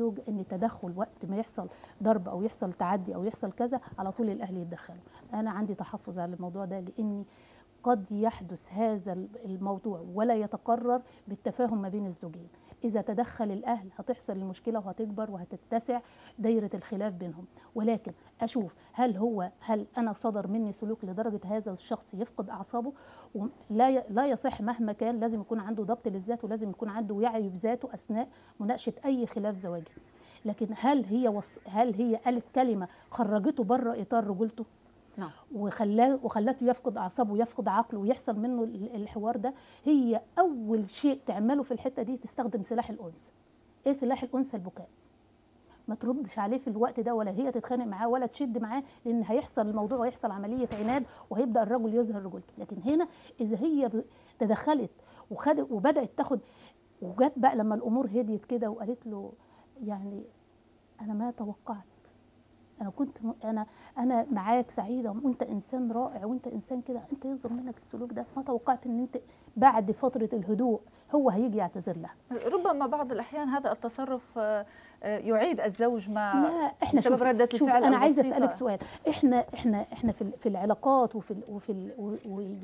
الزوج ان تدخل وقت ما يحصل ضرب او يحصل تعدي او يحصل كذا على طول الاهل يتدخلوا. انا عندي تحفظ على الموضوع ده لاني قد يحدث هذا الموضوع ولا يتقرر بالتفاهم ما بين الزوجين. إذا تدخل الأهل هتحصل المشكلة وهتكبر وهتتسع دايرة الخلاف بينهم. ولكن أشوف هل أنا صدر مني سلوك لدرجة هذا الشخص يفقد أعصابه؟ لا يصح مهما كان، لازم يكون عنده ضبط للذات ولازم يكون عنده وعي بذاته أثناء مناقشة أي خلاف زواجي. لكن هل هي قالت كلمة خرجته بره إطار رجولته؟ نعم. وخلته يفقد اعصابه ويفقد عقله ويحصل منه الحوار ده. هي اول شيء تعمله في الحته دي تستخدم سلاح الانثى. ايه سلاح الانثى؟ البكاء. ما تردش عليه في الوقت ده، ولا هي تتخانق معاه ولا تشد معاه، لان هيحصل الموضوع ويحصل عمليه عناد وهيبدا الرجل يظهر رجولته. لكن هنا اذا هي تدخلت وبدات تاخد وجت بقى لما الامور هديت كده وقالت له يعني انا ما توقعت، أنا كنت أنا معاك سعيدة وأنت إنسان رائع وأنت إنسان كده، أنت يظهر منك السلوك ده، ما توقعت إن أنت بعد فترة الهدوء هو هيجي يعتذر لها. ربما بعض الأحيان هذا التصرف يعيد الزوج مع سبب ردة الفعل. أنا عايزة أسألك سؤال، إحنا في العلاقات وفي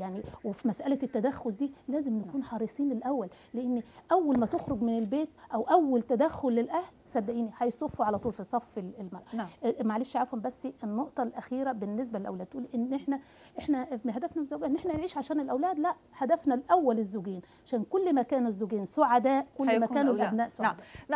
مسألة التدخل دي لازم نكون حريصين الأول، لأن أول ما تخرج من البيت أو أول تدخل للأهل صدقيني هيصفوا على طول في صف المرأة. نعم. معلش عفوا، بس النقطة الأخيرة بالنسبة للأولاد، تقول إن إحنا هدفنا من إن إحنا نعيش عشان الأولاد، لا، هدفنا الأول الزوجين، عشان كل ما كان الزوجين سعداء كل ما كانوا الأبناء سعداء. نعم.